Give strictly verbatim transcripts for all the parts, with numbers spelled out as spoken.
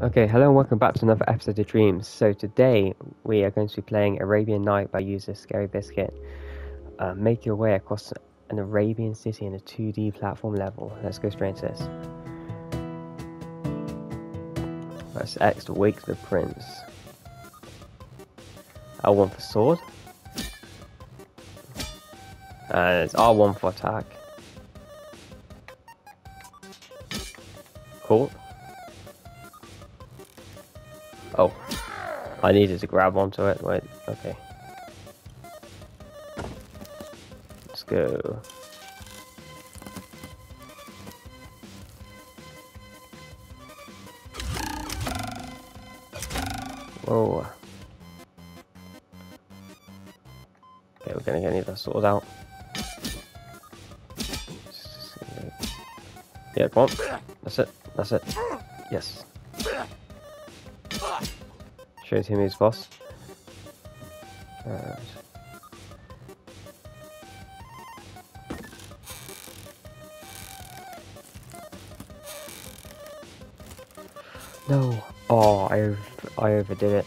Okay, hello and welcome back to another episode of Dreams. So today we are going to be playing Arabian Knight by user Scary Biscuit. Uh, make your way across an Arabian city in a two D platform level. Let's go straight into this. Press X to wake the prince. L one for sword. And it's R one for attack. Cool. Oh, I needed to grab onto it. Wait, okay. Let's go. Whoa. Okay, we're gonna need that sorted out. Yeah, come on. That's it. That's it. Yes. Shows him his boss. Right. No! Oh, I over I overdid it.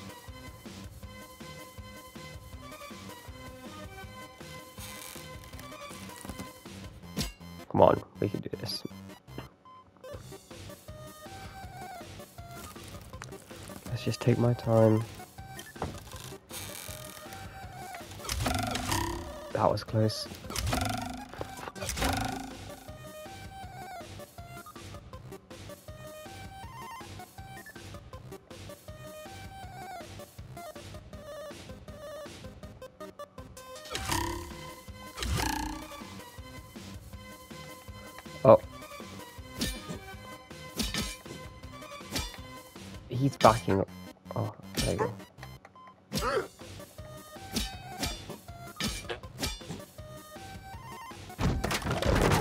Come on, we can do this. Let's just take my time. That was close. Oh. He's backing up. Oh, there you go.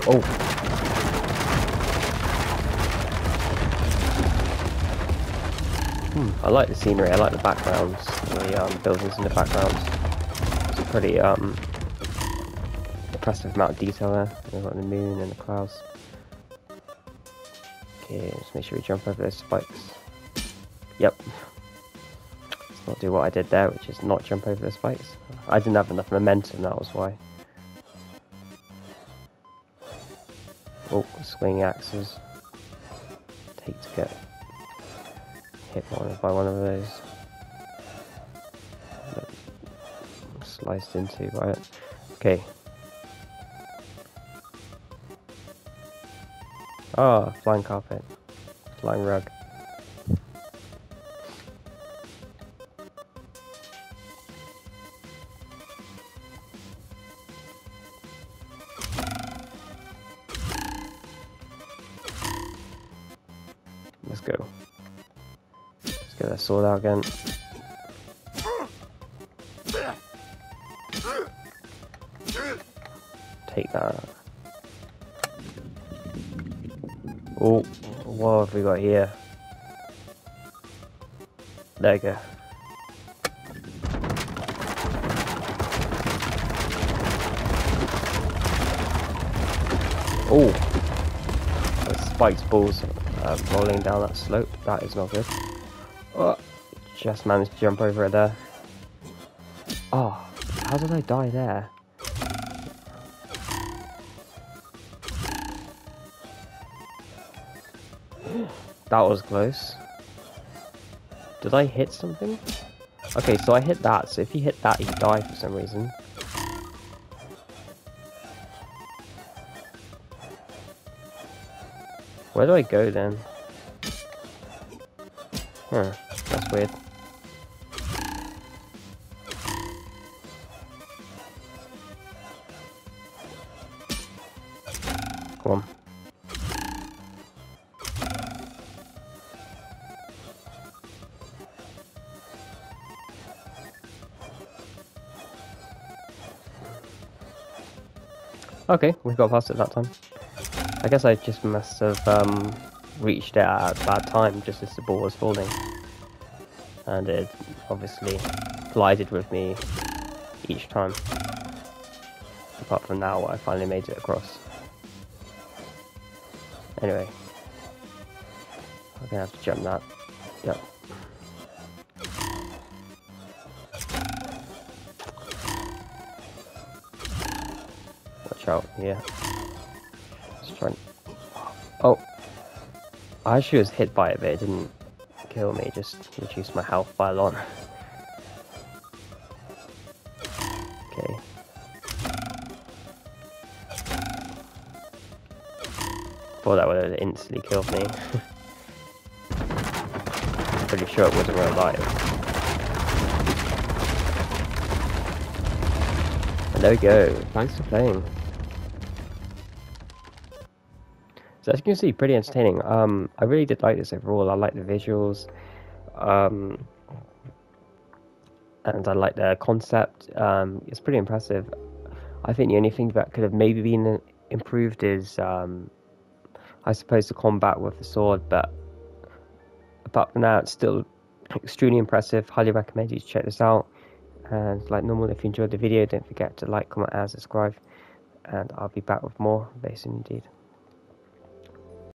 Oh. Hmm. I like the scenery. I like the backgrounds. The um, buildings in the backgrounds. It's a pretty um impressive amount of detail there. We've got the moon and the clouds. Okay, let's make sure we jump over those spikes. Yep. Let's not do what I did there, which is not jump over the spikes. I didn't have enough momentum, that was why. Oh, swing axes. Take to get hit by one of those. I'm sliced into by it. Okay. Ah, oh, flying carpet. Flying rug. Let's go. Let's get that sword out again. Take that. Oh, what have we got here? There we go. Oh, the spikes balls. Uh, rolling down that slope, that is not good. Oh, just managed to jump over it there. Oh, how did I die there? That was close. Did I hit something? Okay, so I hit that, so if he hit that, he'd die for some reason. Where do I go then? Huh, that's weird. Come on. Okay, we got past it that time. I guess I just must have um, reached it at a bad time, just as the ball was falling. And it obviously collided with me each time. Apart from now, I finally made it across. Anyway, I'm gonna have to jump that. Yep. Watch out, yeah. Let's try and... Oh! I actually was hit by it, but it didn't kill me, just reduced my health by a lot. Okay. Thought that would have instantly killed me. Pretty sure it wasn't real life. And there we go. Thanks for playing. So as you can see, pretty entertaining. Um, I really did like this overall. I like the visuals, um, and I like the concept. Um, it's pretty impressive. I think the only thing that could have maybe been improved is, um, I suppose, the combat with the sword, but. Apart from that, it's still extremely impressive. Highly recommend you to check this out. And like normal, if you enjoyed the video, don't forget to like, comment, and subscribe. And I'll be back with more very soon indeed.